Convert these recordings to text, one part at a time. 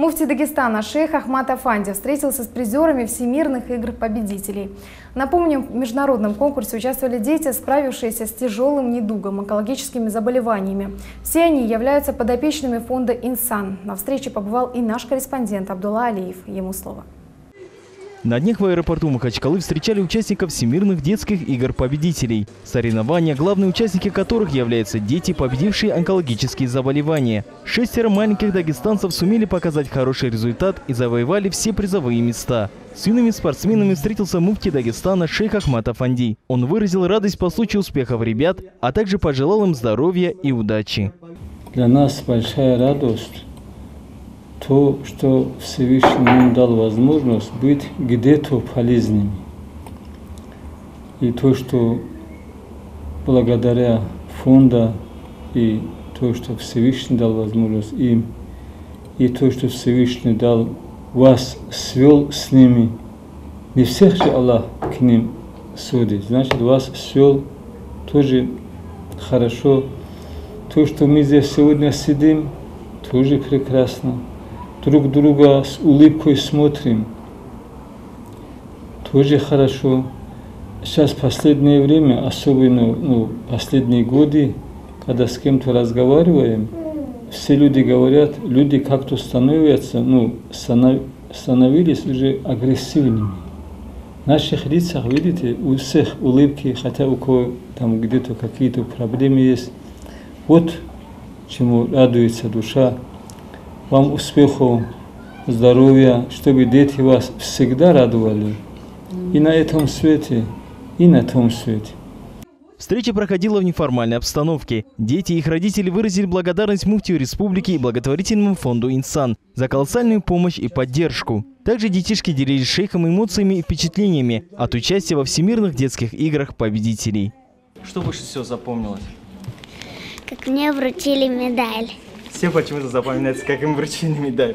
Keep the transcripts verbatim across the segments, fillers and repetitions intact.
Муфти Дагестана шейх Ахмад Афанди встретился с призерами Всемирных игр победителей. Напомним, в международном конкурсе участвовали дети, справившиеся с тяжелым недугом, онкологическими заболеваниями. Все они являются подопечными фонда «Инсан». На встрече побывал и наш корреспондент Абдулла Алиев. Ему слово. На днях в аэропорту Махачкалы встречали участников Всемирных детских игр победителей. Соревнования, главные участники которых являются дети, победившие онкологические заболевания. Шестеро маленьких дагестанцев сумели показать хороший результат и завоевали все призовые места. С юными спортсменами встретился муфти Дагестана шейх Ахмад Афанди. Он выразил радость по случаю успехов ребят, а также пожелал им здоровья и удачи. Для нас большая радость. То, что Всевышний нам дал возможность быть где-то полезными. И то, что благодаря фонду, и то, что Всевышний дал возможность им, и то, что Всевышний дал вас, свел с ними. Не всех же Аллах к ним судит. Значит, вас свел тоже хорошо. То, что мы здесь сегодня сидим, тоже прекрасно. Друг друга с улыбкой смотрим. Тоже хорошо. Сейчас в последнее время, особенно ну, последние годы, когда с кем-то разговариваем, все люди говорят, люди как-то становятся, ну, становились уже агрессивными. В наших лицах, видите, у всех улыбки, хотя у кого там где-то какие-то проблемы есть. Вот чему радуется душа. Вам успехов, здоровья, чтобы дети вас всегда радовали. И на этом свете, и на том свете. Встреча проходила в неформальной обстановке. Дети и их родители выразили благодарность муфтию республики и благотворительному фонду «Инсан» за колоссальную помощь и поддержку. Также детишки делились с шейхом эмоциями и впечатлениями от участия во Всемирных детских играх победителей. Что больше всего запомнилось? Как мне вручили медаль. Все почему-то запоминаются, как им вручили медаль.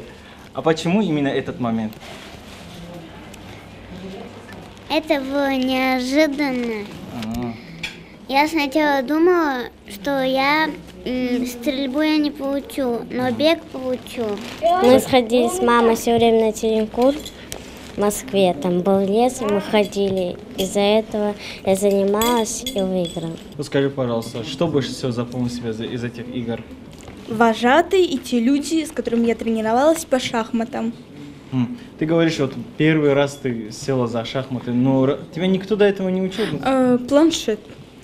А почему именно этот момент? Это было неожиданно. А-а-а. Я сначала думала, что я стрельбу я не получу, но бег получу. Мы сходили с мамой все время на Теренкур в Москве. Там был лес, и мы ходили. Из-за этого я занималась и выиграла. Ну, скажи, пожалуйста, что больше всего запомнил себе из этих игр? Вожатые и те люди, с которыми я тренировалась по шахматам. Ты говоришь, вот первый раз ты села за шахматы, но тебя никто до этого не учил? Э, планшет.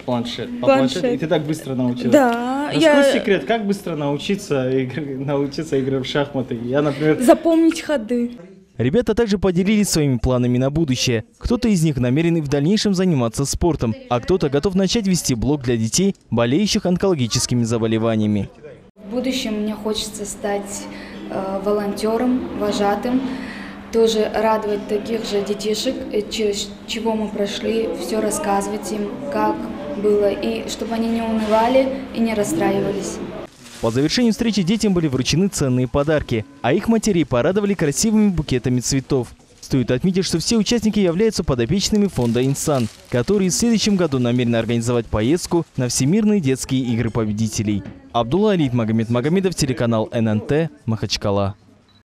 Планшет. По планшету. И ты так быстро научилась? Да. Раскрой я... секрет, как быстро научиться, игр... научиться играть в шахматы? Я, например... Запомнить ходы. Ребята также поделились своими планами на будущее. Кто-то из них намерен в дальнейшем заниматься спортом, а кто-то готов начать вести блог для детей, болеющих онкологическими заболеваниями. В будущем мне хочется стать э, волонтером, вожатым, тоже радовать таких же детишек, через чего мы прошли, все рассказывать им, как было, и чтобы они не унывали и не расстраивались. По завершению встречи детям были вручены ценные подарки, а их матерей порадовали красивыми букетами цветов. Стоит отметить, что все участники являются подопечными фонда «Инсан», который в следующем году намерен организовать поездку на Всемирные детские игры победителей. Абдулла Алиев, Магомед Магомидов, телеканал эн эн тэ, Махачкала.